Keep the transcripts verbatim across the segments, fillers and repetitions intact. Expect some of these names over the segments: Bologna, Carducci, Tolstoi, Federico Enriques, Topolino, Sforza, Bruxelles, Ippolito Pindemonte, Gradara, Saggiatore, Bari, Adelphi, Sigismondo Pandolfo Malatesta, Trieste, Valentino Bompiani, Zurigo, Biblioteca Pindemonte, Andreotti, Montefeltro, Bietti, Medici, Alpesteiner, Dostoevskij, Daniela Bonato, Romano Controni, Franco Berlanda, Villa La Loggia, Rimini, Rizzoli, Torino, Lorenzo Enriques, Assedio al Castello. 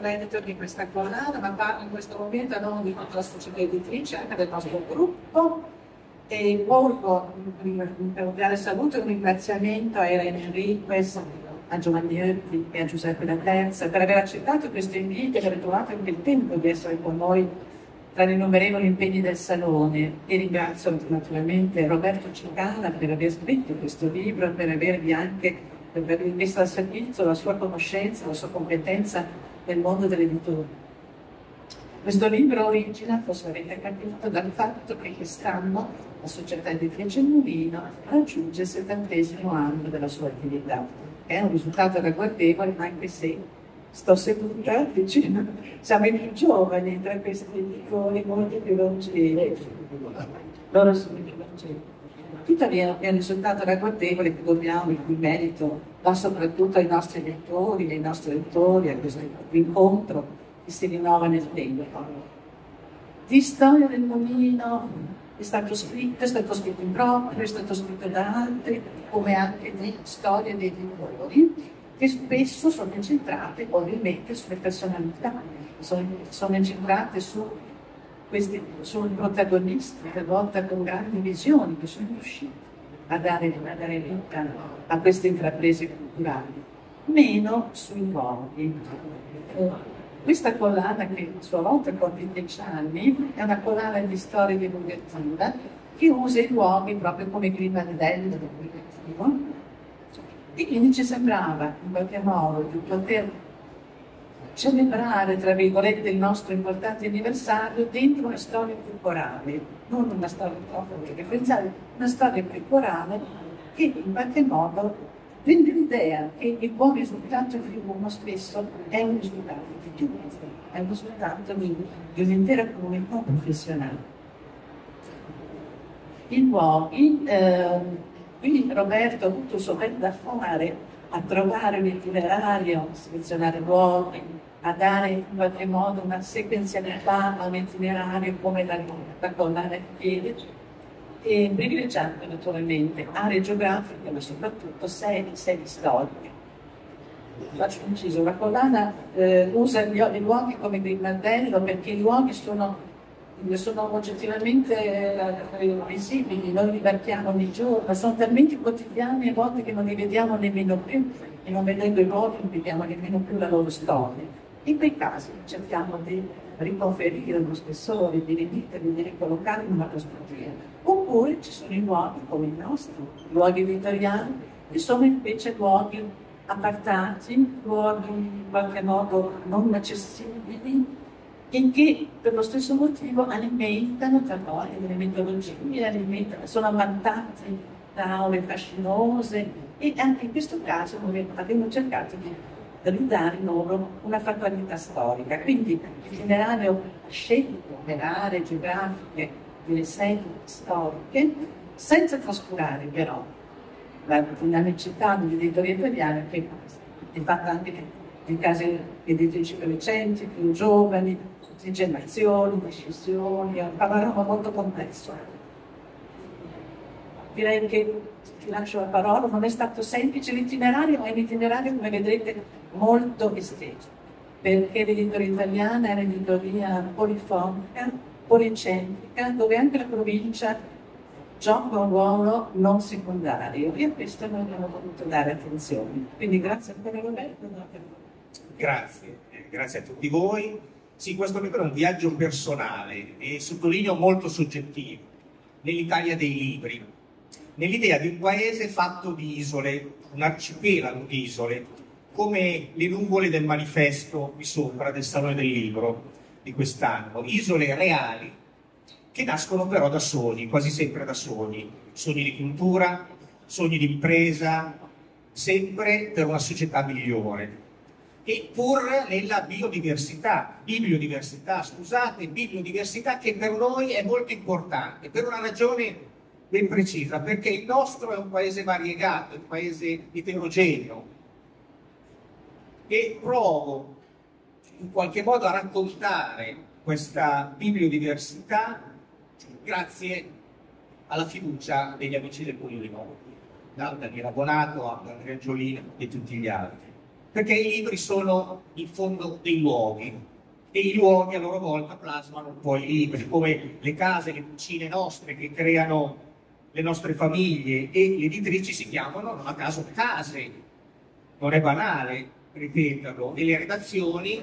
l'editor di questa collana, ma parlo in questo momento non di tutta la società editrice, anche del nostro gruppo. E volgo, per dare saluto e un ringraziamento a Irene Enriques, a Giovanni Hoepli e a Giuseppe Laterza per aver accettato questo invito e aver trovato anche il tempo di essere con noi tra gli innumerevoli impegni del Salone. E ringrazio naturalmente Roberto Cicala per aver scritto questo libro e per avervi anche per aver messo al servizio la sua conoscenza, la sua competenza nel mondo dell'editoria. Questo libro origina, forse avete capito, dal fatto che quest'anno la società editrice Mulino raggiunge il settantesimo anno della sua attività. È un risultato ragguardevole, anche se sto seduta vicino, siamo i più giovani tra questi editori, molto più longevi. Loro sono i più longevi. Tuttavia è un risultato ragguardevole che dobbiamo, in cui merito, va soprattutto ai nostri lettori, ai nostri lettori, a questo incontro che si rinnova nel tempo. Di storia del Mulino è stato scritto, è stato scritto in proprio, è stato scritto da altri, come anche di storie dei editori, che spesso sono incentrate ovviamente sulle personalità, sono, sono incentrate su questi, sui protagonisti, talvolta con grandi visioni, che sono riusciti a dare, a dare vita a queste intraprese culturali, meno sui luoghi. Questa collana, che a sua volta conta dieci anni, è una collana di storia divulgativa che usa i luoghi proprio come grimaldello divulgativo, e quindi ci sembrava in qualche modo di poter celebrare, tra virgolette, il nostro importante anniversario dentro una storia più corale, non una storia troppo referenziale, una storia più corale che in qualche modo rende l'idea che il buon risultato di uno spesso è un risultato di tutti, è un risultato di un'intera comunità professionale. I luoghi, eh, qui Roberto ha avuto il suo bel da fare a trovare un itinerario, a selezionare luoghi, a dare in qualche modo una sequenzialità a un itinerario come la, la collana chiede, e privilegiando naturalmente aree geografiche, ma soprattutto sedi, sedi storiche. Faccio un inciso, la collana eh, usa gli, i luoghi come grimaldello perché i luoghi sono, sono oggettivamente eh, visibili, noi li varchiamo ogni giorno, sono talmente quotidiani a volte che non li vediamo nemmeno più, e non vedendo i luoghi non vediamo nemmeno più la loro storia. In quei casi cerchiamo di riconferire uno spessore, di rimetterli, di ricollocarli in una prospettiva. Oppure ci sono i luoghi come i nostri, luoghi vittoriani, che sono invece luoghi appartati, luoghi in qualche modo non accessibili, e che per lo stesso motivo alimentano talvolta delle metodologie, alimentano, sono ammantati da aule fascinose, e anche in questo caso noi abbiamo cercato di ridare loro una fattualità storica. Quindi l'itinerario scelto per aree geografiche delle sedi storiche, senza trascurare però la dinamicità dell'editoria italiana, che è fatta anche di case editrici più recenti, più giovani, di generazioni, di scissioni, è un panorama molto complesso. Direi che ti lascio la parola, non è stato semplice l'itinerario, ma è un itinerario, come vedrete, molto esteso, perché l'editoria italiana è un'editoria polifonica, policentrica, dove anche la provincia gioca un ruolo non secondario, e a questo noi abbiamo voluto dare attenzione. Quindi grazie ancora Roberto. Grazie, grazie a tutti voi. Sì, questo libro è un viaggio personale e, sottolineo, molto soggettivo, nell'Italia dei libri, nell'idea di un paese fatto di isole, un arcipelago di isole, come le nuvole del manifesto qui sopra del Salone del Libro di quest'anno, isole reali che nascono però da sogni, quasi sempre da sogni, sogni di cultura, sogni di impresa, sempre per una società migliore, e pur nella biodiversità, bibliodiversità, scusate, bibliodiversità che per noi è molto importante, per una ragione ben precisa, perché il nostro è un paese variegato, un paese eterogeneo, e provo in qualche modo a raccontare questa bibliodiversità grazie alla fiducia degli amici del Topolino, da Daniela Bonato a Andrea Giolino e tutti gli altri. perché i libri sono in fondo dei luoghi e i luoghi a loro volta plasmano un po' i libri, come le case, le cucine nostre che creano le nostre famiglie, e le editrici si chiamano non a caso case, non è banale ripeterlo, e le redazioni,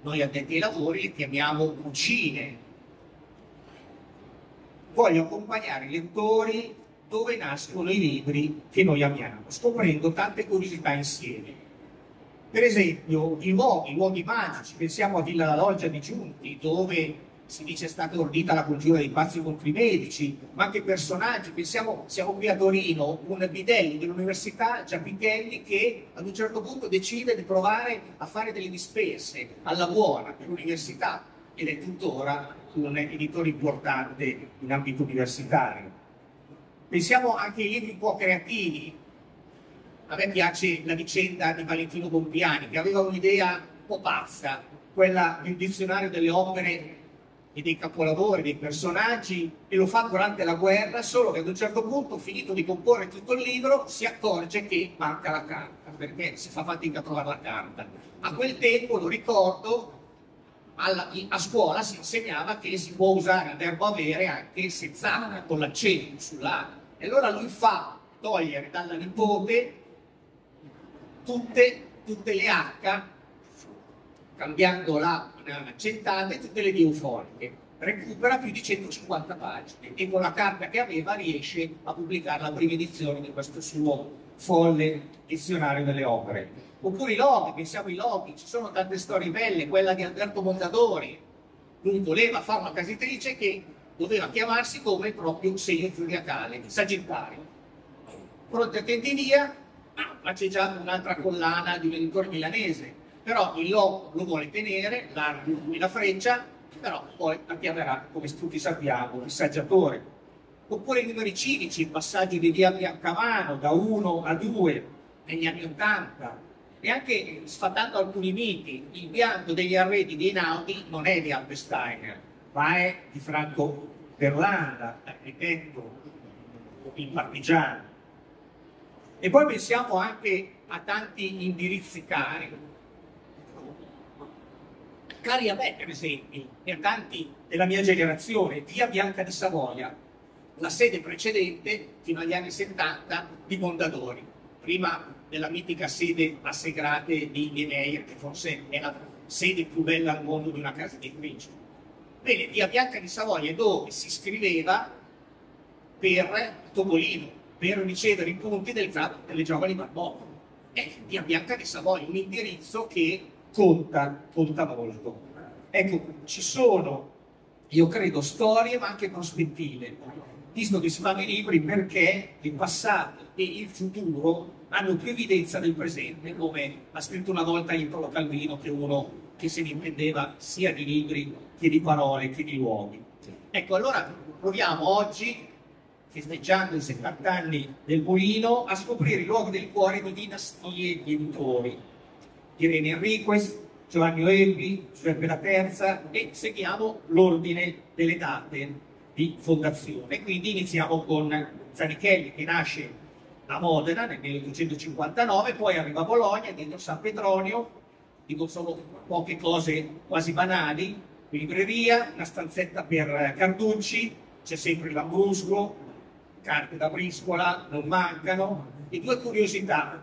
noi addetti ai lavori, le chiamiamo cucine. Voglio accompagnare i lettori dove nascono i libri che noi amiamo, scoprendo tante curiosità insieme. Per esempio i luoghi, i luoghi magici, pensiamo a Villa La Loggia di Giunti, dove si dice è stata ordita la congiura dei Pazzi contro i Medici, ma anche personaggi, pensiamo, siamo qui a Torino, un bidello dell'università, Giappichelli, che ad un certo punto decide di provare a fare delle dispense alla buona per l'università, ed è tuttora un editore importante in ambito universitario. Pensiamo anche ai libri un po' creativi. A me piace la vicenda di Valentino Bompiani, che aveva un'idea un po' pazza, quella di un dizionario delle opere e dei capolavori, dei personaggi, e lo fa durante la guerra, solo che ad un certo punto, finito di comporre tutto il libro, si accorge che manca la carta, perché si fa fatica a trovare la carta. A quel tempo, lo ricordo, alla, a scuola si insegnava che si può usare il verbo avere anche senza, con l'accento sull'ana. E allora lui fa togliere dalla nipote Tutte, tutte le H, cambiando la accentata, e tutte le diafoniche. Recupera più di centocinquanta pagine e con la carta che aveva riesce a pubblicare la prima edizione di questo suo folle dizionario delle opere. Oppure i loghi, pensiamo ai loghi, ci sono tante storie belle, quella di Alberto Mondadori. Lui voleva fare una casitrice che doveva chiamarsi come il proprio segno zodiacale, Sagittario. Pronti a tendi via, ma c'è già un'altra collana di un editore milanese, però il logo lo vuole tenere, l'arco e la freccia, però poi la chiamerà, come tutti sappiamo, il Saggiatore. Oppure i numeri civici, i passaggi di via Biancamano da uno a due negli anni ottanta, e anche sfatando alcuni miti, il bianco degli arredi di Einaudi non è di Alpesteiner, ma è di Franco Berlanda, architetto il Partigiano. E poi pensiamo anche a tanti indirizzi cari, cari a me per esempio, e a tanti della mia generazione, via Bianca di Savoia, la sede precedente, fino agli anni settanta, di Mondadori, prima della mitica sede a Segrate di Niemeyer, che forse è la sede più bella al mondo di una casa editrice. Bene, via Bianca di Savoia è dove si scriveva per Topolino, per ricevere i punti del club delle giovani barbolle. È via Bianca di Savoia, un indirizzo che conta, conta molto. Ecco, ci sono, io credo, storie ma anche prospettive. Visto che si fanno i libri perché il passato e il futuro hanno più evidenza del presente, come ha scritto una volta Italo Calvino, che è uno che se ne intendeva sia di libri che di parole che di luoghi. Ecco, allora proviamo oggi, festeggiando i settanta anni del Bologna, a scoprire i luoghi del cuore di dinastie di editori. Irene Enriques, Giovanni Hoepli, Giuseppe Laterza, e seguiamo l'ordine delle date di fondazione. Quindi iniziamo con Zanichelli, che nasce a Modena nel milleottocentocinquantanove, poi arriva a Bologna, dentro San Petronio. Dico solo poche cose quasi banali: libreria, una stanzetta per Carducci, c'è sempre l'ambrusco, carte da briscola, non mancano, e due curiosità.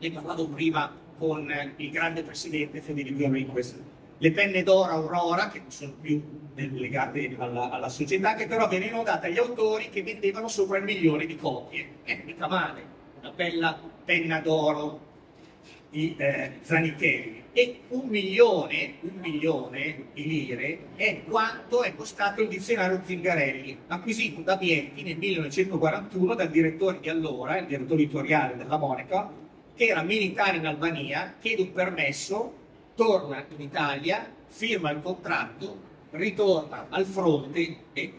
Ne parlavo prima con il grande presidente Federico Enriquez. Le penne d'oro Aurora, che non sono più legate alla, alla società, che però venivano date agli autori che vendevano sopra il milione di copie. Eh, mica male, una bella penna d'oro di eh, Zanichelli. E un milione, un milione di lire è quanto è costato il dizionario Zingarelli, acquisito da Bietti nel millenovecentoquarantuno dal direttore di allora, il direttore editoriale della Monaca, che era militare in Albania, chiede un permesso, torna in Italia, firma il contratto, ritorna al fronte e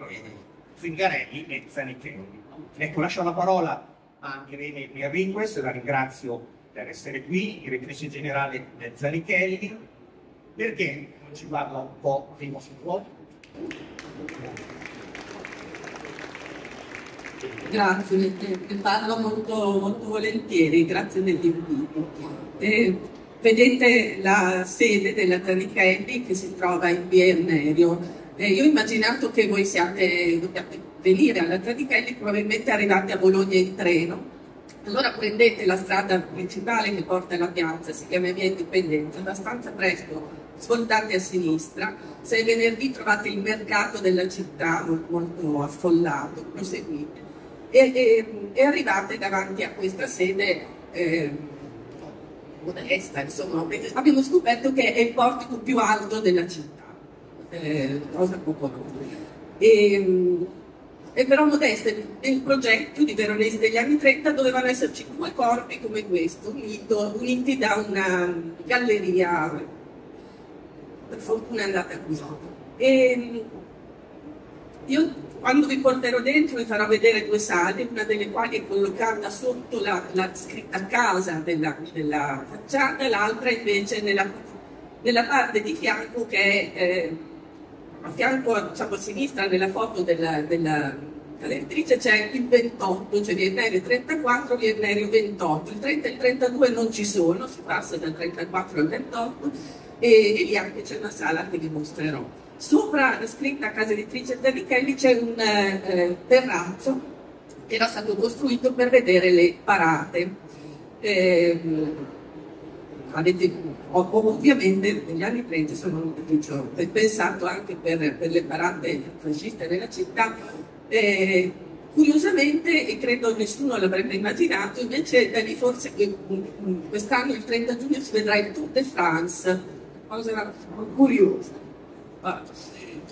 Zingarelli e Zanichelli. Ecco, lascio la parola a Irene Enriques, la ringrazio per essere qui, direttrice generale Zanichelli, perché non ci parla un po' di nostro ruolo. Grazie, ne parlo molto, molto volentieri, grazie dell'invito. Eh, vedete la sede della Zanichelli che si trova in via Ernerio. Eh, io ho immaginato che voi siate, dobbiate venire alla Zanichelli, probabilmente arrivate a Bologna in treno. Allora prendete la strada principale che porta alla piazza, si chiama via Indipendenza, abbastanza presto svoltate a sinistra, se è venerdì trovate il mercato della città molto affollato, proseguite e, e, e arrivate davanti a questa sede eh, modesta, insomma, abbiamo scoperto che è il portico più alto della città, eh, cosa poco nota. E però modesta, nel progetto di Veronesi degli anni trenta dovevano esserci due corpi come questo, unito, uniti da una galleria, per fortuna è andata qui. E io quando vi porterò dentro vi farò vedere due sale, una delle quali è collocata sotto la, la scritta casa della, della facciata, l'altra invece nella, nella parte di fianco che è... Eh, a fianco, diciamo a sinistra, nella foto della, della calendrice c'è il ventotto, cioè via Ernerio trentaquattro, via Ernerio ventotto, il trenta e il trentadue non ci sono, si passa dal trentaquattro al ventotto e, e lì anche c'è una sala che vi mostrerò. Sopra la scritta Casa Editrice Zanichelli c'è un eh, terrazzo che era stato costruito per vedere le parate. Eh, Avete, ovviamente negli anni trenta sono un edificio pensato anche per, per le parate fasciste nella città. Eh, curiosamente, e credo nessuno l'avrebbe immaginato, invece da lì forse quest'anno il trenta giugno si vedrà il Tour de France, cosa curiosa.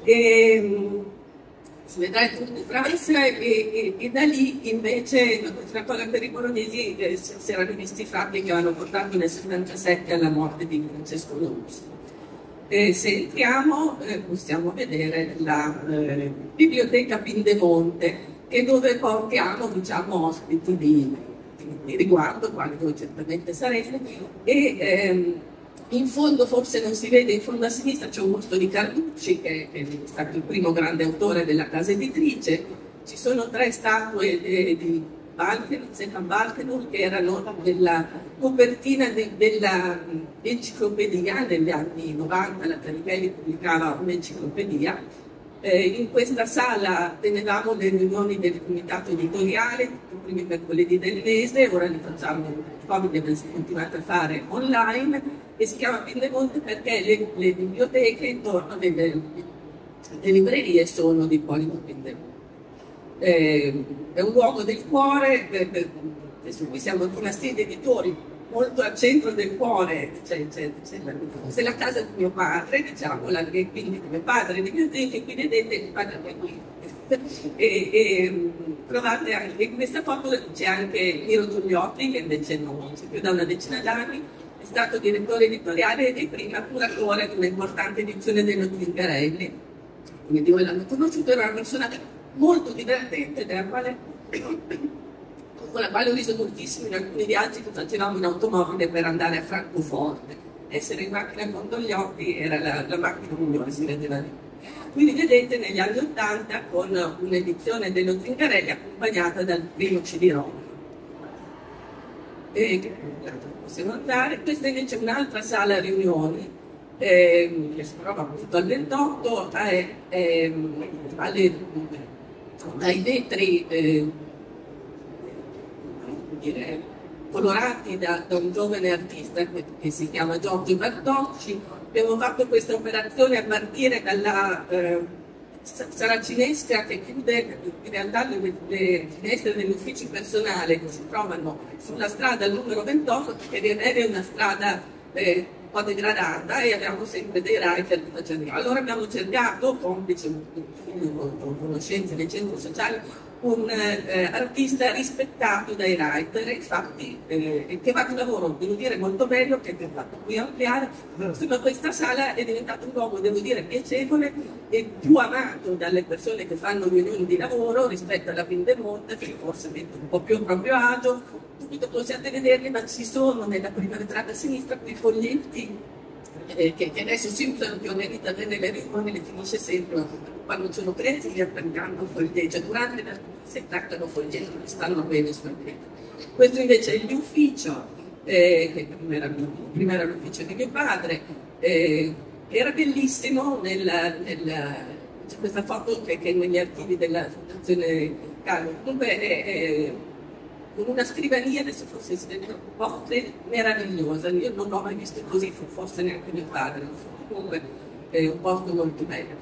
Eh, si vedrà il Tour de France e, e, e da lì invece una cosa per i bolognesi, eh, si erano visti i fatti che avevano portato nel settantasette alla morte di Francesco Lorusso. Eh, se entriamo eh, possiamo vedere la eh, biblioteca Pindemonte, che è dove portiamo, diciamo, ospiti di, di, di riguardo, quali voi certamente sarete, e ehm, in fondo forse non si vede, in fondo a sinistra c'è un busto di Carducci che, che è stato il primo grande autore della casa editrice. Ci sono tre statue eh, di Stefan Balkenur che erano nella copertina de, dell'enciclopedia negli anni novanta, la Zanichelli pubblicava un'enciclopedia. Eh, in questa sala tenevamo le riunioni del comitato editoriale i primi mercoledì del mese, ora li facciamo, poi li abbiamo continuato a fare online. E si chiama Pindemonte perché le, le biblioteche intorno delle, delle librerie sono di Ippolito Pindemonte. Eh, è un luogo del cuore, per, per, su cui siamo una serie di editori, molto al centro del cuore, c'è la, la casa di mio padre, diciamo, la, quindi mio padre, le biblioteche, qui vedete il padre mio qui. E, e trovate anche in questa foto c'è anche Miro Giuliotti, che invece non c'è più da una decina d'anni. È stato direttore editoriale e prima curatore di un'importante edizione dello Zingarelli, quindi voi l'hanno conosciuto, era una persona molto divertente della quale, con la quale ho riso moltissimo in alcuni viaggi che facevamo in automobile per andare a Francoforte. Essere in macchina con Dogliotti era la, la macchina migliore, si vedeva lì. Quindi vedete negli anni Ottanta con un'edizione dello Zingarelli accompagnata dal primo C D-ROM. E, possiamo andare. Questa invece è un'altra sala riunioni eh, che si trova appunto al ventotto, eh, eh, alle, ai vetri eh, dire, colorati da, da un giovane artista che, che si chiama Giorgio Bardocci. Abbiamo fatto questa operazione a partire dalla eh, saracinesca che chiude in realtà le, le finestre degli uffici personali che si trovano sulla strada numero ventotto, che è una strada eh, un po' degradata e abbiamo sempre dei rai che la facciano. Allora abbiamo cercato, complice con conoscenze dei centri sociali, un eh, artista rispettato dai writer, infatti, eh, che va di lavoro, devo dire, molto bello, che è fatto qui ampliare. Insomma, questa sala è diventata un luogo, devo dire, piacevole e più amato dalle persone che fanno riunioni di lavoro rispetto alla Pindemonte, che forse mette un po' più a proprio agio. Subito possiate vederli, ma ci sono nella prima vetrata a sinistra quei foglietti eh, che, che adesso si usano più merita nelle riunioni, le finisce sempre quando sono presi, li attaccano foglietti. Cioè, durante la si trattano con gente che stanno bene sul diritto. Questo invece è il mio ufficio, eh, che prima era, prima era l'ufficio di mio padre, eh, era bellissimo nella, nella, c'è questa foto che è negli archivi della Fondazione Calo, comunque eh, con una scrivania, adesso forse si vede un po' meravigliosa, io non l'ho mai visto così, forse neanche mio padre, comunque è un posto molto bello.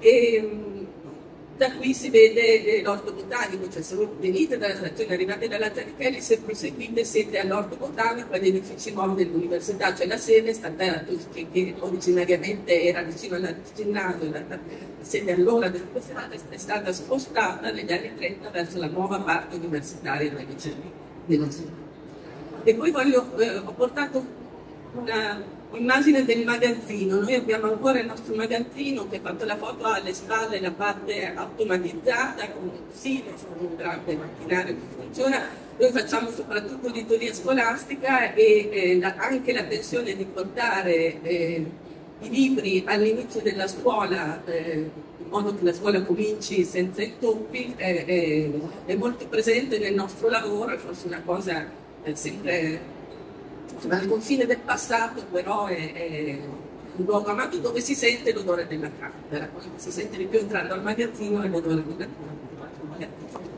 E, da qui si vede l'orto botanico, cioè se voi venite dalla stazione, arrivate dalla Zanichelli, se proseguite siete all'orto botanico, agli edifici nuovi dell'università, cioè la sede stata, che originariamente era vicino al ginnasio, la sede allora dell'università è stata spostata negli anni trenta verso la nuova parte universitaria della città. E poi voglio, eh, ho portato una... Immagine del magazzino, noi abbiamo ancora il nostro magazzino che ha fatto la foto alle spalle, la parte automatizzata con un sito, con un grande macchinario che funziona. Noi facciamo soprattutto editoria scolastica e eh, la, anche la tensione di portare eh, i libri all'inizio della scuola, eh, in modo che la scuola cominci senza intoppi, eh, eh, è molto presente nel nostro lavoro, è forse una cosa eh, sempre... al confine del passato, però è, è un luogo amato dove si sente l'odore della carta, si sente di più entrando al magazzino e l'odore della carta.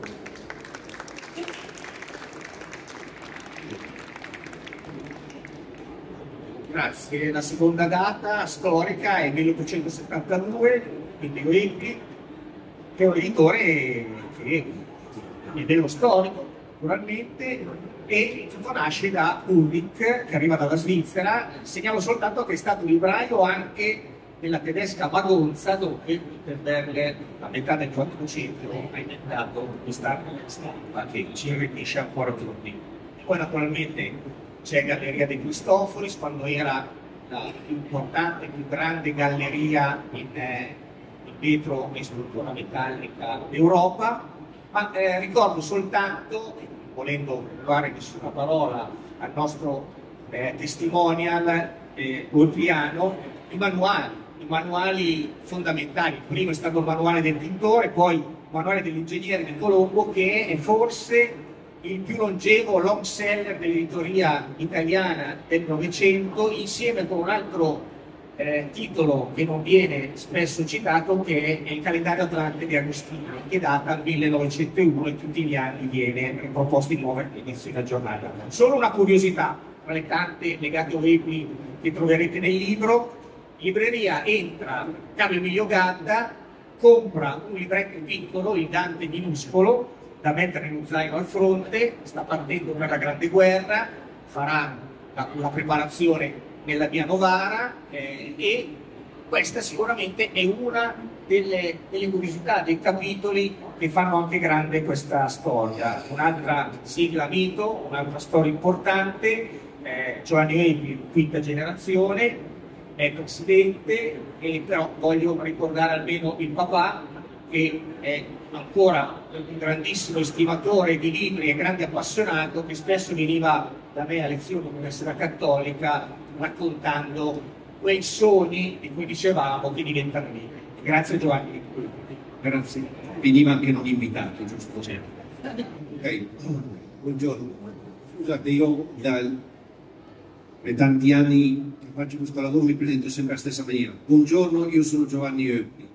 Grazie. La seconda data storica è milleottocentosettantadue, quindi Hoepli, che è un editore che è dello storico, naturalmente, e tutto nasce da Ulrich, che arriva dalla Svizzera. Segnalo soltanto che è stato un libraio anche nella tedesca Magonza, dove per la metà del quattrocento ha inventato questa stampa che ci arricchisce ancora tutti. Poi naturalmente c'è Galleria De Cristoforis, quando era la più importante, più grande galleria in, in vetro e struttura metallica d'Europa, ma eh, ricordo soltanto, volendo trovare nessuna parola al nostro eh, testimonial eh, Hoepliano, i manuali, i manuali fondamentali. Il primo è stato il manuale del pittore, poi il manuale dell'ingegnere di Colombo, che è forse il più longevo long seller dell'editoria italiana del Novecento, insieme con un altro eh, titolo che non viene spesso citato, che è il calendario atlante di Agostino, che data al millenovecentouno e tutti gli anni viene proposto di nuova edizione aggiornata. Solo una curiosità tra le tante legate a Hoepli che troverete nel libro: libreria entra Carlo Emilio Gadda, compra un libretto piccolo, il Dante minuscolo, da mettere in un zaino al fronte, sta partendo per la grande guerra, farà la, la preparazione nella via Novara, eh, e questa sicuramente è una delle, delle curiosità, dei capitoli che fanno anche grande questa storia. Un'altra sigla mito, un'altra storia importante, eh, Giovanni Hoepli, quinta generazione, è presidente, e però voglio ricordare almeno il papà, che è ancora un grandissimo estimatore di libri e grande appassionato, che spesso veniva da me a lezioni all'Università Cattolica raccontando quei sogni di cui dicevamo che diventano libri. Grazie Giovanni. Grazie. Veniva anche non invitato, giusto? Certo. Okay. Buongiorno. Scusate, io dal, da tanti anni che faccio questo lavoro mi presento sempre alla stessa maniera. Buongiorno, io sono Giovanni Hoepli.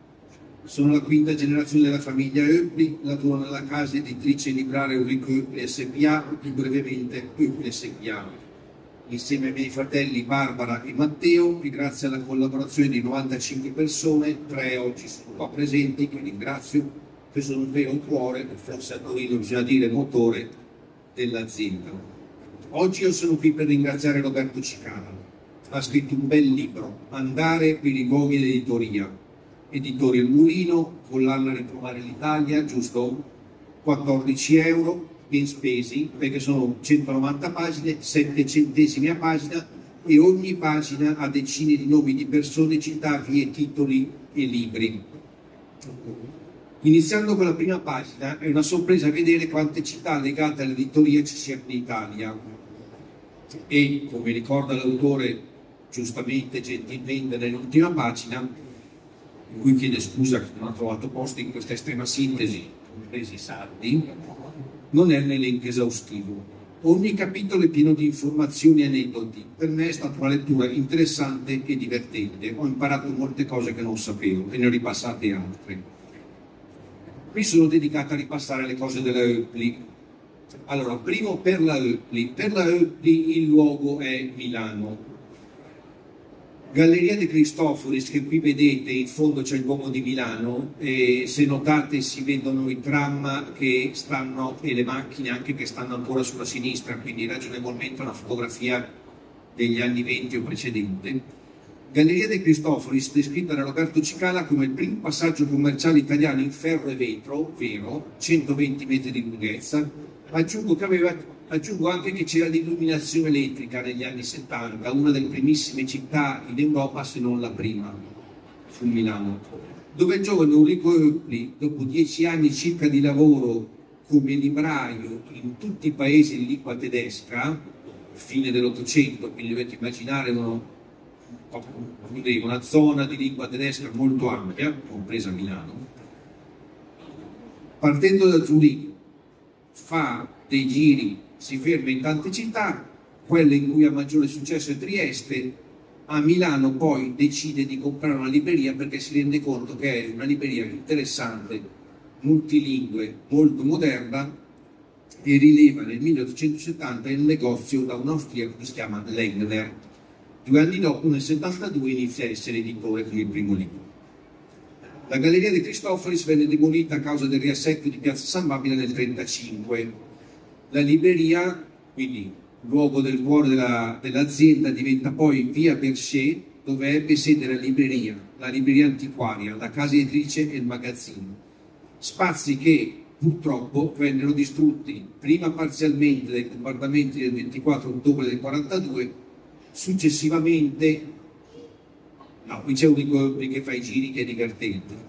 Sono la quinta generazione della famiglia Hoepli, lavoro nella casa editrice libraria Ulrich Hoepli S P A, più brevemente Hoepli S P A, insieme ai miei fratelli Barbara e Matteo, e grazie alla collaborazione di novantacinque persone, tre oggi sono qua presenti, che ringrazio, che sono il vero cuore, forse a Torino bisogna dire motore, dell'azienda. Oggi io sono qui per ringraziare Roberto Cicala, ha scritto un bel libro, Andare per i luoghi dell'editoria, editore Il Mulino, collana Ritrovare l'Italia, giusto? quattordici euro. Ben spesi, perché sono centonovanta pagine, sette centesimi a pagina, e ogni pagina ha decine di nomi di persone, citati e titoli e libri. Iniziando con la prima pagina, è una sorpresa vedere quante città legate all'editoria ci siano in Italia. E, come ricorda l'autore giustamente, gentilmente, nell'ultima pagina, in cui chiede scusa che non ha trovato posto in questa estrema sintesi, compresi i sardi, non è un elenco esaustivo. Ogni capitolo è pieno di informazioni e aneddoti. Per me è stata una lettura interessante e divertente. Ho imparato molte cose che non sapevo e ne ho ripassate altre. Mi sono dedicato a ripassare le cose della Hoepli. Allora, primo per la Hoepli. Per la Hoepli il luogo è Milano. Galleria De Cristoforis, che qui vedete, in fondo c'è il Duomo di Milano, e se notate si vedono i tram che stanno, e le macchine anche che stanno ancora sulla sinistra, quindi ragionevolmente una fotografia degli anni venti o precedente. Galleria De Cristoforis, descritta da Roberto Cicala come il primo passaggio commerciale italiano in ferro e vetro, vero, centoventi metri di lunghezza. Aggiungo che aveva... Aggiungo anche che c'era l'illuminazione elettrica negli anni settanta, una delle primissime città in Europa, se non la prima, fu Milano, dove il giovane Ulrich Hoepli, dopo dieci anni circa di lavoro come libraio in tutti i paesi di lingua tedesca, fine dell'Ottocento, quindi dovete immaginare uno, una zona di lingua tedesca molto ampia, compresa Milano, partendo da Zurigo, fa dei giri. Si ferma in tante città, quelle in cui ha maggiore successo è Trieste, a Milano poi decide di comprare una libreria perché si rende conto che è una libreria interessante, multilingue, molto moderna, e rileva nel milleottocentosettanta il negozio da un austriaco che si chiama Lengler. Due anni dopo, nel settantadue, inizia a essere editore con il primo libro. La Galleria De Cristoforis venne demolita a causa del riassetto di Piazza San Babila nel millenovecentotrentacinque. La libreria, quindi luogo del cuore dell'azienda, dell diventa poi via Berchet, dove ebbe sede la libreria, la libreria antiquaria, la casa editrice e il magazzino. Spazi che purtroppo vennero distrutti prima parzialmente dai bombardamenti del ventiquattro ottobre del quarantadue, successivamente... No, qui c'è un Hoepli che fa i giri, che è divertente.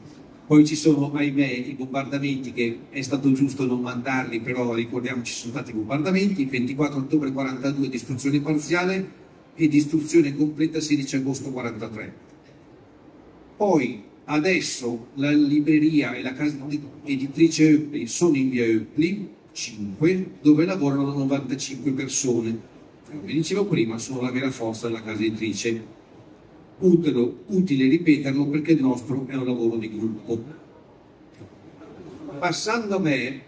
Poi ci sono, ahimè, i bombardamenti che è stato giusto non mandarli, però ricordiamoci, sono stati bombardamenti, ventiquattro ottobre quarantadue distruzione parziale e distruzione completa sedici agosto quarantatré. Poi adesso la libreria e la casa editrice Hoepli sono in via Hoepli cinque, dove lavorano novantacinque persone. Come dicevo prima, sono la vera forza della casa editrice. Utile, utile ripeterlo perché il nostro è un lavoro di gruppo. Passando a me,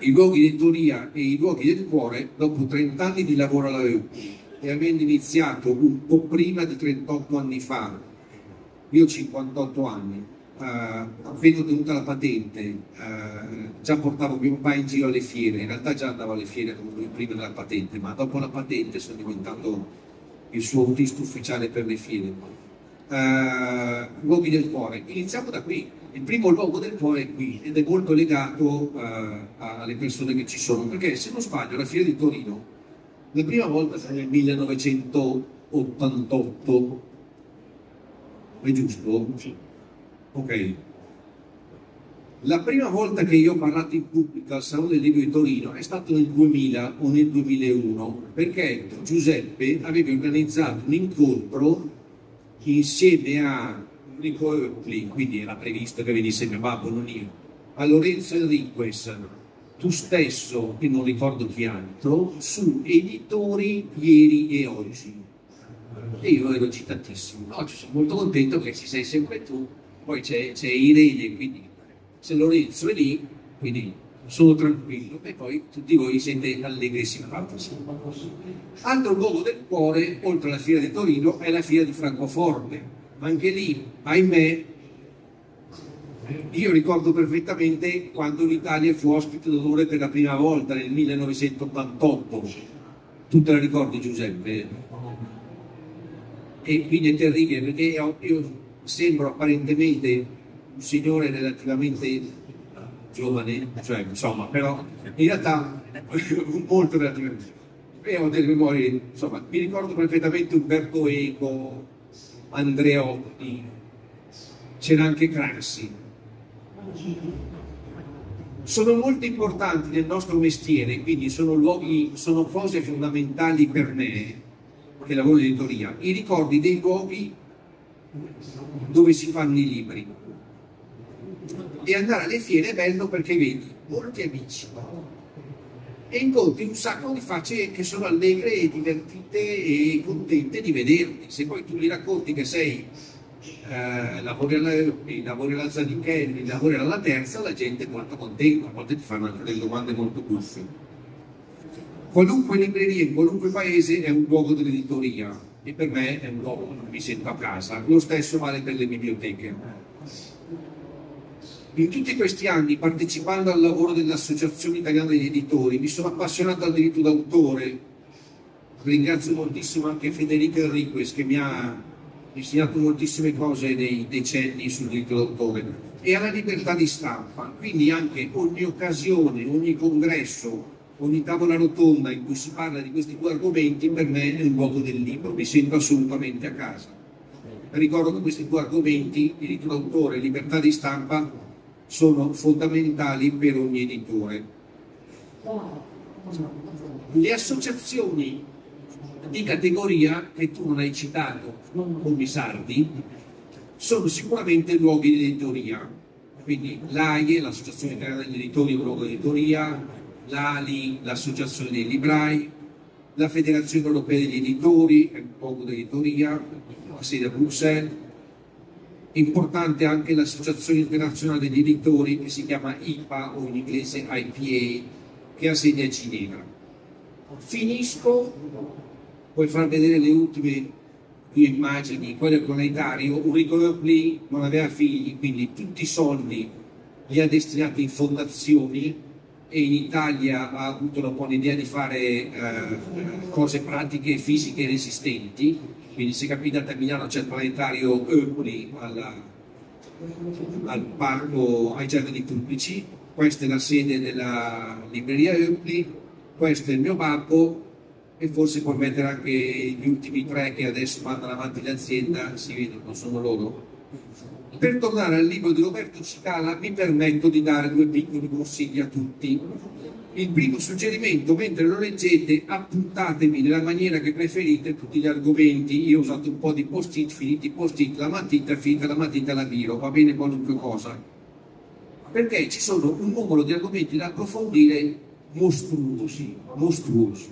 i luoghi di teoria e i luoghi del cuore, dopo trent'anni di lavoro alla Hoepli e avendo iniziato un po' prima di trentotto anni fa, io ho cinquantotto anni, eh, appena ottenuta la patente, eh, già portavo mio papà in giro alle fiere, in realtà già andavo alle fiere prima della patente, ma dopo la patente sono diventato... il suo autista ufficiale per le fiere. Uh, luoghi del cuore. Iniziamo da qui. Il primo luogo del cuore è qui ed è molto legato uh, alle persone che ci sono, perché se non sbaglio la fiera di Torino la prima volta fu nel millenovecentottantotto, è giusto? Sì. Ok. La prima volta che io ho parlato in pubblico al Salone del Libro di Torino è stato nel duemila o nel duemilauno, perché Giuseppe aveva organizzato un incontro insieme a Ulrich Hoepli, quindi era previsto che venisse mio babbo, non io, a Lorenzo Enriques, tu stesso e non ricordo chi altro, su editori ieri e oggi. E io ero citatissimo. Oggi sono molto contento che ci sei sempre tu, poi c'è Irene, quindi... se Lorenzo è lì, quindi sono tranquillo, e poi tutti voi siete allegri e simpatici. Altro luogo del cuore, oltre alla fiera di Torino, è la fiera di Francoforte. Anche lì, ahimè, io ricordo perfettamente quando l'Italia fu ospite d'onore per la prima volta nel millenovecentottantotto. Tu te la ricordi, Giuseppe? E quindi è terribile, perché io, io sembro apparentemente... un signore relativamente giovane, cioè insomma, però in realtà molto relativamente. E ho delle memorie, insomma, mi ricordo perfettamente Umberto Eco, Andreotti, c'era anche Craxi. Sono molto importanti nel nostro mestiere, quindi sono luoghi, sono cose fondamentali per me, che lavoro in editoria, i ricordi dei luoghi dove si fanno i libri. di andare alle fiere è bello perché vedi molti amici e incontri un sacco di facce che sono allegre e divertite e contente di vederti. Se poi tu gli racconti che sei eh, lavori alla Hoepli, lavori alla Zanichelli, lavori alla Laterza, la gente è molto contenta, a volte ti fanno anche delle domande molto buffe. Qualunque libreria in qualunque paese è un luogo dell'editoria e per me è un luogo dove mi sento a casa. Lo stesso vale per le biblioteche. In tutti questi anni, partecipando al lavoro dell'Associazione Italiana degli Editori, mi sono appassionato al diritto d'autore. Ringrazio moltissimo anche Federico Enriques che mi ha insegnato moltissime cose nei decenni sul diritto d'autore, e alla libertà di stampa. Quindi anche ogni occasione, ogni congresso, ogni tavola rotonda in cui si parla di questi due argomenti per me è un luogo del libro, mi sento assolutamente a casa. Ricordo che questi due argomenti, diritto d'autore e libertà di stampa, sono fondamentali per ogni editore. Le associazioni di categoria, che tu non hai citato, come Sardi, sono sicuramente luoghi di editoria. Quindi l'A I E, l'Associazione Italiana degli Editori, è un luogo di editoria, l'A L I, l'Associazione dei Librai, la Federazione Europea degli Editori, è un luogo di editoria, la sede a Bruxelles. Importante anche l'Associazione Internazionale degli Editori, che si chiama I P A o in inglese I P A, che ha sede a Ginevra. Finisco, puoi far vedere le ultime due immagini, quello è planetario. Ulrich Hoepli non aveva figli, quindi tutti i soldi li ha destinati in fondazioni, e in Italia ha avuto la buona idea di fare eh, cose pratiche, fisiche e resistenti. Quindi se capitate a Milano c'è il planetario Hoepli alla, al parco, ai giardini pubblici. Questa è la sede della libreria Hoepli, questo è il mio babbo, e forse puoi mettere anche gli ultimi tre che adesso mandano avanti l'azienda, si vedono, sono loro. Per tornare al libro di Roberto Cicala, mi permetto di dare due piccoli consigli a tutti. Il primo suggerimento: mentre lo leggete, appuntatevi nella maniera che preferite tutti gli argomenti. Io ho usato un po' di post-it, finiti i post-it, la matita, finita la matita la miro, va bene qualunque cosa. Perché ci sono un numero di argomenti da approfondire mostruosi, mostruosi.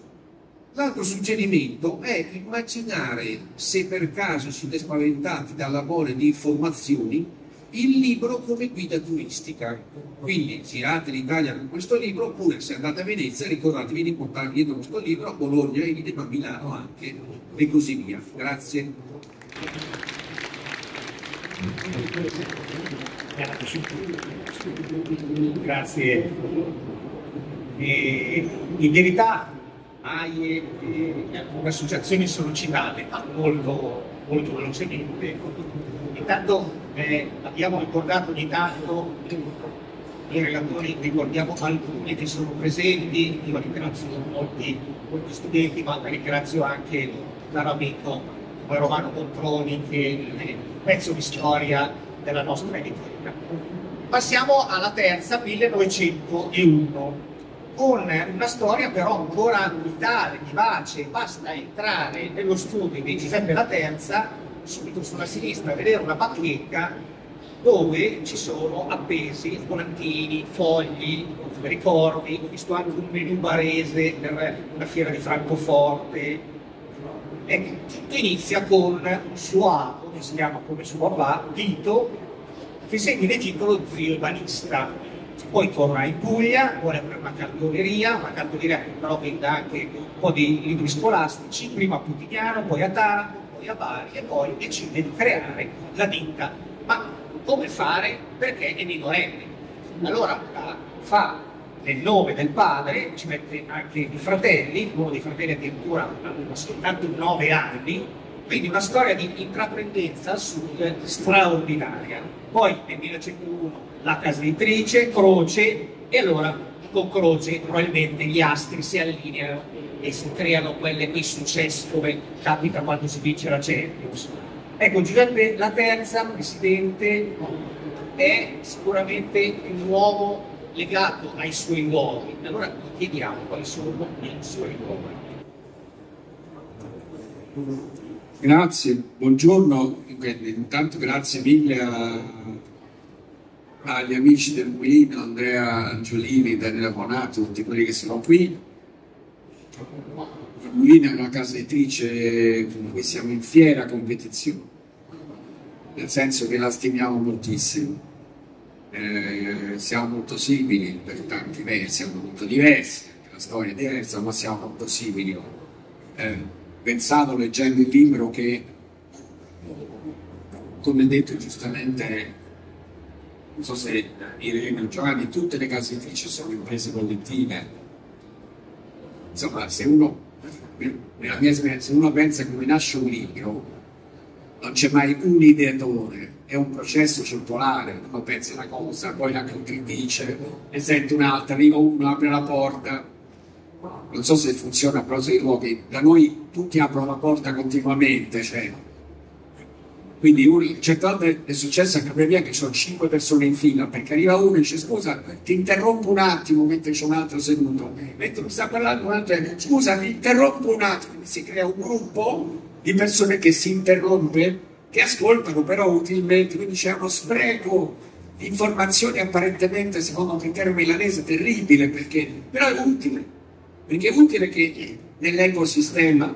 L'altro suggerimento è immaginare, se per caso siete spaventati dalla mole di informazioni, il libro come guida turistica. Quindi girate l'Italia con questo libro, oppure se andate a Venezia ricordatevi di portarvi dietro questo libro a Bologna e a Milano anche, e così via. Grazie. Grazie. E in verità A I E e alcune associazioni sono citate molto, molto velocemente. Intanto eh, abbiamo ricordato ogni tanto i relatori, ricordiamo alcuni che sono presenti. Io ringrazio molti, molti studenti, ma ringrazio anche il caro amico Romano Controni, che è un pezzo di storia della nostra editoria. Passiamo alla terza, millenovecentouno. Con una storia però ancora vitale, vivace. Basta entrare nello studio di Giuseppe Laterza, subito sulla sinistra, a vedere una bacheca dove ci sono appesi volantini, fogli, ricordi. Ho visto anche un menù barese per una fiera di Francoforte. Ecco, tutto inizia con un suo apo, che si chiama come suo papà, Vito, che segue nel titolo Zio Ibanista. Poi torna in Puglia, vuole aprire una cartoleria, una cartoleria che però vende anche un po' di libri scolastici, prima a Partigiano, poi a Taranto, poi a Bari, e poi decide di creare la ditta. Ma come fare? Perché è minorenne. Allora fa nel nome del padre, ci mette anche i fratelli, uno dei fratelli addirittura ha soltanto nove anni, quindi una storia di intraprendenza al sud straordinaria. Poi nel millenovecentouno la casa editrice, Croce, e allora con Croce probabilmente gli astri si allineano e si creano quei successi come capita quando si vince la Champions. Ecco, Giuseppe Laterza, presidente, è sicuramente un uomo legato ai suoi luoghi. Allora chiediamo quali sono i suoi luoghi. Grazie, buongiorno. Intanto grazie mille a agli amici del Mulino, Andrea Giolini, Daniela Bonato, tutti quelli che sono qui. Il Mulino è una casa editrice con cui siamo in fiera competizione, nel senso che la stimiamo moltissimo. Eh, siamo molto simili per tanti versi, siamo molto diversi, la storia è diversa, ma siamo molto simili. Eh, pensavo, leggendo il libro, che, come detto giustamente, non so se Irene o Giovanni, tutte le case editrici sono imprese collettive. Insomma, se uno, nella mia esperienza, se uno pensa come nasce un libro, non c'è mai un ideatore, è un processo circolare. Uno pensa una cosa, poi la contribuisce, ne sente un'altra, arriva uno, apre la porta. Non so se funziona a proposito dei luoghi, da noi tutti aprono la porta continuamente, cioè. Quindi certe volte è successo a Caprevia che sono cinque persone in fila, perché arriva uno e dice: scusa, ti interrompo un attimo mentre c'è un altro seduto, mentre mi sta parlando un altro, scusa, ti interrompo un attimo. Si crea un gruppo di persone che si interrompe, che ascoltano però utilmente, quindi c'è uno spreco di informazioni apparentemente, secondo un criterio milanese, terribile, perché però è utile, perché è utile che nell'ecosistema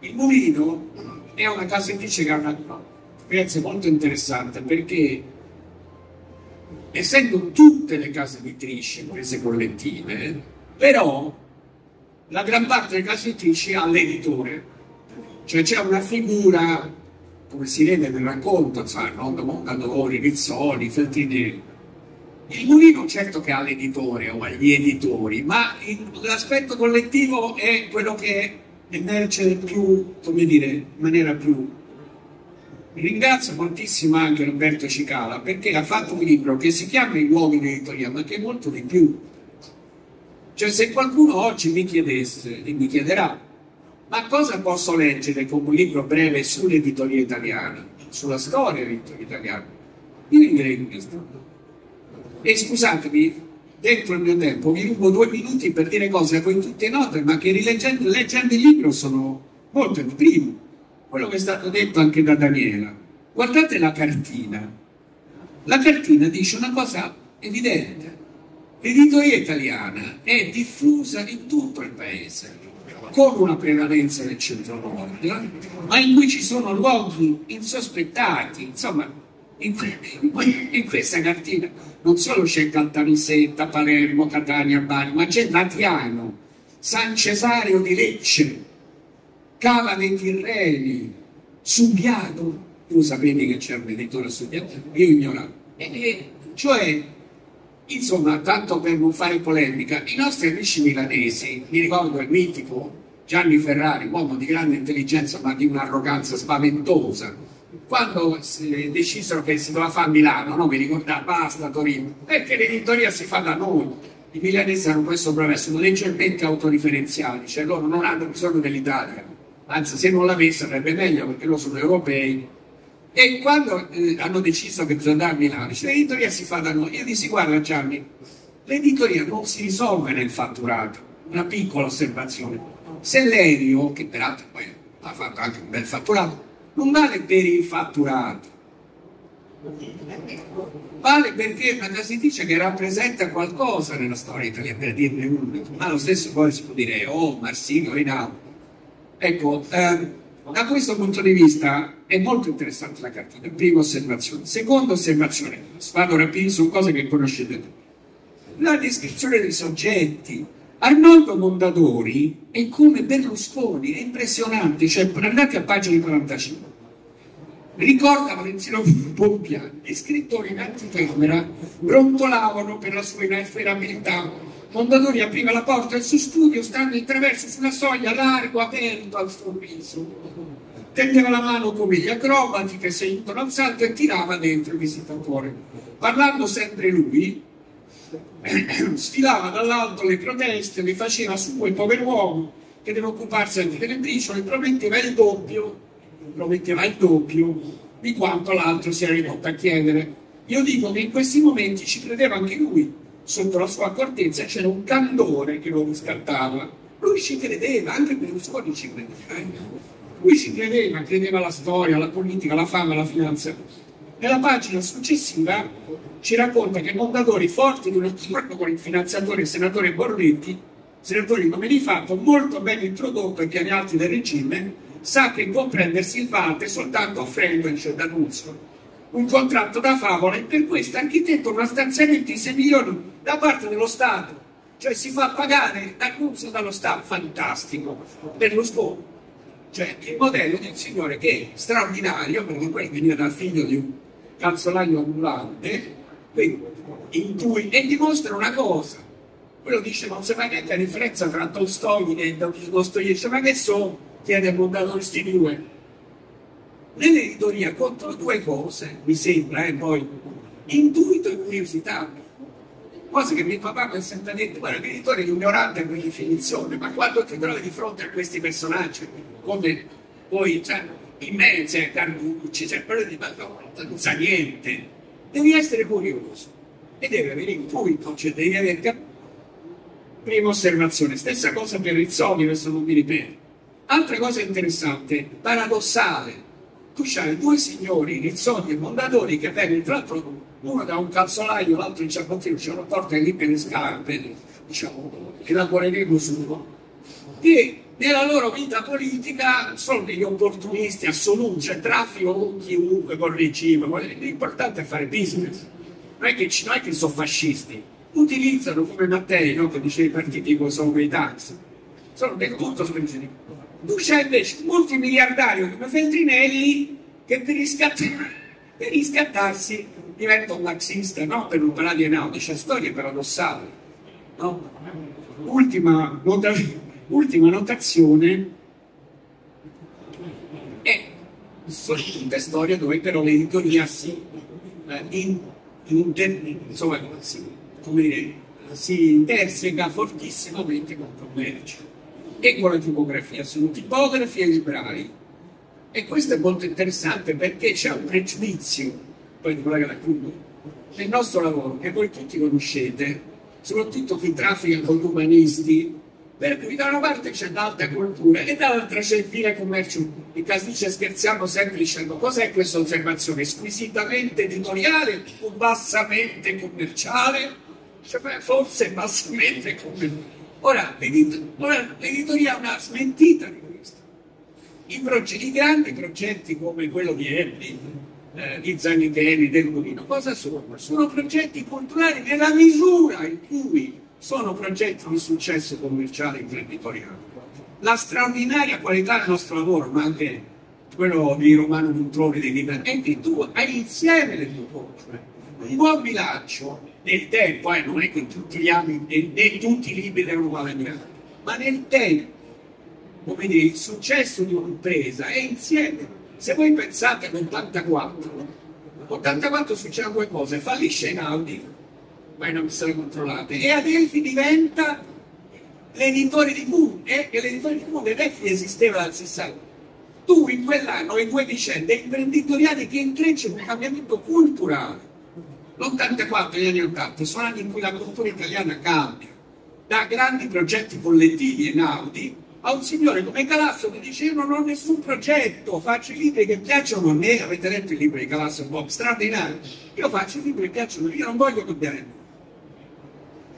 il Mulino è una casa editrice che ha un'esperienza molto interessante, perché essendo tutte le case editrici imprese collettive, però la gran parte delle case editrici ha l'editore, cioè c'è una figura, come si vede nel racconto, Mondadori, Rizzoli, Feltrinelli. Il Mulino certo che ha l'editore o gli editori, ma l'aspetto collettivo è quello che emerge più, come dire, in maniera più. Ringrazio moltissimo anche Roberto Cicala, perché ha fatto un libro che si chiama I luoghi in editoria, ma che è molto di più. Cioè, se qualcuno oggi mi chiedesse, e mi chiederà, ma cosa posso leggere come un libro breve sull'editoria italiana, sulla storia dell'editoria italiana? Io vi direi questo. E scusatemi, dentro il mio tempo vi rubo due minuti per dire cose a voi tutte note, ma che rileggendo, leggendo il libro sono molto in primo. Quello che è stato detto anche da Daniela. Guardate la cartina. La cartina dice una cosa evidente. L'editoria italiana è diffusa in tutto il paese, con una prevalenza nel centro-nord, ma in cui ci sono luoghi insospettati, insomma. In questa cartina non solo c'è Caltanissetta, Palermo, Catania, Bari, ma c'è Latiano, San Cesario di Lecce, Cava dei Tirreni, Subiaco. Tu sapevi che c'era un editore a Subiaco? Io ignoravo. E, e, cioè, insomma, tanto per non fare polemica, i nostri amici milanesi, mi ricordo il mitico Gianni Ferrari, uomo di grande intelligenza ma di un'arroganza spaventosa, quando decisero che si doveva fare a Milano, no? Vi ricordate, basta Torino, perché l'editoria si fa da noi. I milanesi hanno questo problema, sono leggermente autoreferenziali, cioè loro non hanno bisogno dell'Italia, anzi se non l'avessero sarebbe meglio, perché loro sono europei. E quando eh, hanno deciso che bisogna andare a Milano, cioè, l'editoria si fa da noi. Io dissi: guarda Gianni, l'editoria non si risolve nel fatturato. Una piccola osservazione: Sellerio, che peraltro poi ha fatto anche un bel fatturato, non vale per il fatturato, vale perché è una casa editrice che rappresenta qualcosa nella storia italiana, per dirne una. Ma lo stesso poi si può dire oh Marsiglia, Einaudi. Ecco, eh, da questo punto di vista è molto interessante la cartina. Prima osservazione. Seconda osservazione, vado rapidamente su cose che conoscete. La descrizione dei soggetti. Arnoldo Mondadori è come Berlusconi, è impressionante, cioè andate a pagina quarantacinque, ricorda Valentino Bompiani, gli scrittori in anticamera brontolavano per la sua inafferrabilità. Mondadori apriva la porta del suo studio stando in traverso sulla soglia, largo, aperto al sorriso, tendeva la mano come gli acrobati che si intorno al salto e tirava dentro il visitatore, parlando sempre lui. Sfilava dall'alto le proteste, le faceva su il pover'uomo che deve occuparsi anche delle briciole, prometteva il doppio, prometteva il doppio di quanto l'altro si era ridotto a chiedere. Io dico che in questi momenti ci credeva anche lui, sotto la sua accortezza c'era un candore che lo riscattava. Lui ci credeva, anche Berlusconi ci credeva. Lui ci credeva, credeva alla storia, alla politica, alla fama, alla finanza. Nella pagina successiva ci racconta che Mondadori, forte di un accordo con il finanziatore e senatore Borletti, senatore di nome di fatto, molto ben introdotto agli altri del regime, sa che può prendersi il Valter soltanto offrendo, dice D'Annunzio, un contratto da favola e per questo architetto una stanziamento di sei milioni da parte dello Stato, cioè si fa pagare D'Annunzio dallo Stato, fantastico, per lo scopo. Cioè il modello di un signore che è straordinario, perché quello veniva dal figlio di un calzolaio ambulante, quindi, in cui, e dimostra una cosa, quello dice non si fa niente la differenza tra Tolstoi e Dostoevskij, ma che so, chiede a Mondadori questi due. Nell'editoria contano due cose, mi sembra, eh, poi, intuito e curiosità. Cosa che mio papà mi ha sempre detto, guarda, l'editore è ignorante per definizione, ma quando ti trovi di fronte a questi personaggi, come poi, cioè, in me c'è Carducci, c'è quello di Madonna, non sa niente. Devi essere curioso e devi avere intuito, cioè devi avere capito. Prima osservazione, stessa cosa per Rizzoli, adesso non mi ripeto. Altra cosa interessante, paradossale, tu c'hai due signori, Rizzoli e Mondadori, che vengono tra l'altro uno da un calzolaio, l'altro in ciabattino, c'è una porta lì per le scarpe, diciamo, che lavoreremo su, che nella loro vita politica sono degli opportunisti assoluti, cioè traffico con chiunque, con il regime, l'importante è fare business, non è che, non è che sono fascisti, utilizzano come Mattei, no? Che dice i partiti come sono quei tax, sono del tutto spregiudicato. Tu c'hai invece un multimiliardario come Feltrinelli che per, riscatt per riscattarsi diventa un laxista, no? Per non parlare di Einaudi, c'è storie paradossali, no? Ultima, nota ultima notazione è sono tutte storie dove però l'editoria si, eh, in, in, insomma, si, come dire, si interseca fortissimamente con il commercio e con la tipografia, sono tipografi e librai. E questo è molto interessante perché c'è un pregiudizio, poi di quella che racconto, nel nostro lavoro, che voi tutti conoscete, soprattutto chi traffica con gli umanisti, per cui da una parte c'è l'alta cultura e dall'altra c'è il vile commercio. In Casdice scherziamo sempre dicendo cos'è questa osservazione squisitamente editoriale o bassamente commerciale? Cioè, beh, forse bassamente commerciale. Ora, l'editoria ha una smentita di questo. I, progetti, i grandi progetti come quello di Hoepli, eh, di Zanichelli, del Torino, cosa sono? Sono progetti culturali nella misura in cui sono progetti di successo commerciale e imprenditoriale. La straordinaria qualità del nostro lavoro, ma anche quello di Romano Montrone, dei Liberi, è che tu hai insieme le tue cose. Un buon bilancio nel tempo, eh, non è che tutti gli anni, né tutti i libri devono guadagnare, ma nel tempo, come dire, il successo di un'impresa è insieme. Se voi pensate all'ottantaquattro, ottantaquattro succedono due cose, fallisce Einaudi, ma non mi sono controllate, e Adelphi diventa l'editore di Kuhn, eh, e l'editore di Kuhn, Adelphi esisteva dal sessanta. Tu in quell'anno hai due vicende imprenditoriali che intrecciano un cambiamento culturale. L'ottantaquattro e gli anni ottanta sono anni in cui la cultura italiana cambia, da grandi progetti collettivi e Einaudi a un signore come Calasso che dice io non ho nessun progetto, faccio i libri che piacciono a me, avete letto il libro di Calasso, Bob, straordinario, io faccio i libri che piacciono a me, io non voglio cambiare.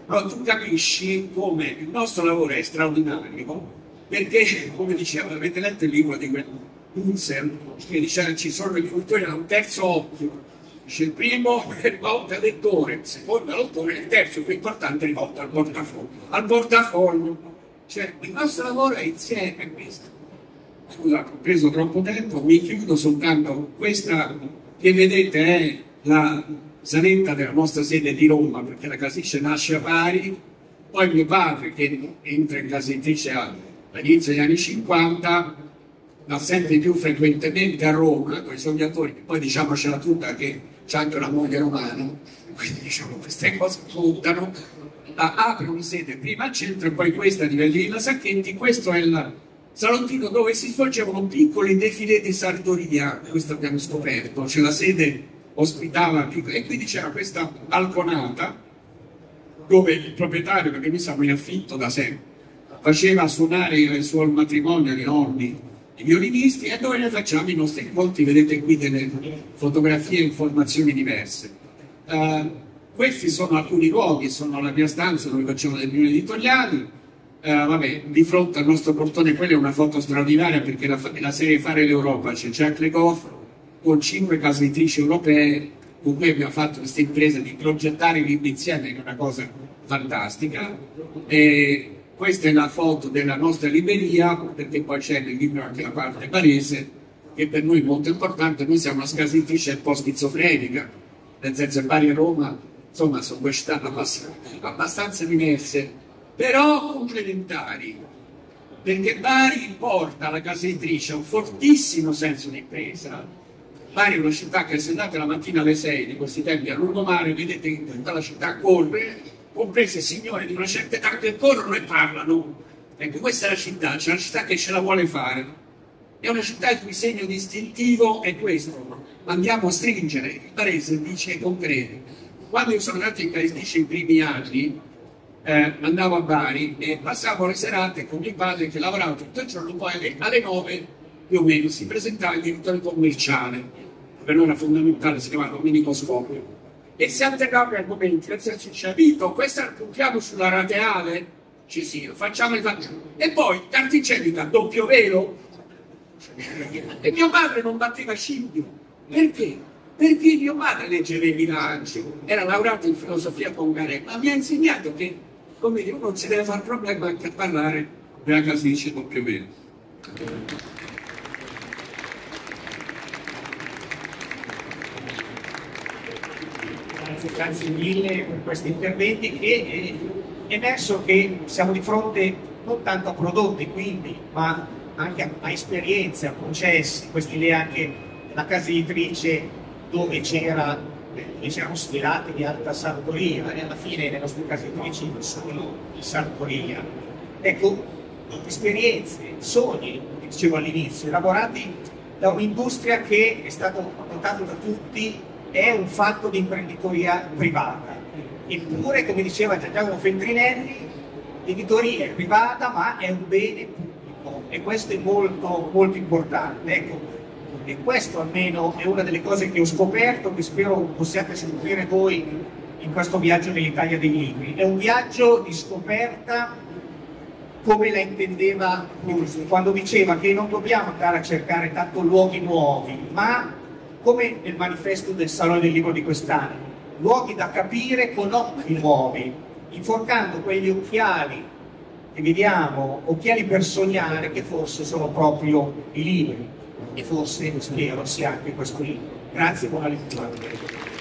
Allora tu capisci come il nostro lavoro è straordinario, perché come dicevo, avete letto il libro di quel Hunser che diceva ci sono i cultori da un terzo occhio. C'è il primo è rivolto al lettore, il secondo all'autore, il terzo più importante è rivolto al portafoglio. Al portafoglio. Cioè, il nostro lavoro è insieme a questo. Scusate, ho preso troppo tempo, mi chiudo soltanto questa che vedete è la saletta della nostra sede di Roma, perché la casisce nasce a Bari, poi mio padre che entra in casisce all'inizio degli anni cinquanta, ma sempre più frequentemente a Roma, con i sognatori, poi diciamo c'è la tutta che c'è anche una moglie romana, quindi diciamo queste cose contano, apre una sede prima al centro e poi questa di Villa Sacchetti, questo è il salottino dove si svolgevano piccoli defilé di sartoria, questo abbiamo scoperto, cioè la sede ospitava piccoli, e quindi c'era questa balconata dove il proprietario, perché noi siamo in affitto da sempre, faceva suonare il suo matrimonio di nonni i violinisti, e dove noi facciamo i nostri incontri. Vedete qui delle fotografie e informazioni diverse. Uh, questi sono alcuni luoghi, sono la mia stanza dove facciamo le riunioni editoriali. Uh, vabbè, di fronte al nostro portone, quella è una foto straordinaria perché la, la serie Fare l'Europa, c'è Jacques Le Goff con cinque case editrici europee con cui abbiamo fatto questa impresa di progettare i libri insieme, che è una cosa fantastica. E questa è la foto della nostra libreria, perché poi c'è nel libro anche la parte barese, che per noi è molto importante. Noi siamo una casa editrice un po' schizofrenica, nel senso che Bari e Roma, insomma, sono due città abbastanza diverse, però complementari, perché Bari porta alla casa editrice un fortissimo senso di impresa. Bari è una città che, se andate la mattina alle sei di questi tempi a lungomare, vedete che tutta la città corre, comprese signore di una certa età che corrono e parlano. Ecco, questa è la città, c'è una città che ce la vuole fare. È una città il cui segno distintivo è questo. Andiamo a stringere, il barese dice concreto. Quando io sono andato in Carisdice i primi anni, eh, andavo a Bari e passavo le serate con mio padre che lavorava tutto il giorno, poi alle nove più o meno si presentava il direttore commerciale. Per noi era fondamentale, si chiamava Domenico Scopio, e si alternavano argomenti, nel senso ci capito, questo puntiamo sulla rateale, ci sì, facciamo il facciamo, e poi Carducci da doppio velo, e mio padre non batteva scimmio, perché? Perché mio padre leggeva i bilanci, era laureato in filosofia con Garella, ma mi ha insegnato che, come dico, non si deve fare problema anche a parlare della casa dice doppio velo. Grazie mille per questi interventi, e è emerso che siamo di fronte non tanto a prodotti, quindi, ma anche a, a esperienze, a processi. Questa idea anche della casa editrice dove c'era, diciamo, sfilate di alta sartoria, e alla fine le nostre case editrici non sono di sartoria. Ecco, esperienze, sogni, come dicevo all'inizio, elaborati da un'industria che è stata portata da tutti, è un fatto di imprenditoria privata, eppure, come diceva Giacomo Feltrinelli, l'editoria è privata ma è un bene pubblico, e questo è molto, molto importante. Ecco, e questo almeno è una delle cose che ho scoperto, che spero possiate scoprire voi in questo viaggio nell'Italia dei libri. È un viaggio di scoperta come la intendeva Urso, quando diceva che non dobbiamo andare a cercare tanto luoghi nuovi, ma come nel manifesto del Salone del Libro di quest'anno, luoghi da capire con occhi nuovi, inforcando quegli occhiali che vediamo, occhiali per sognare, che forse sono proprio i libri, e forse, spero, sia anche questo libro. Grazie, buona lettura.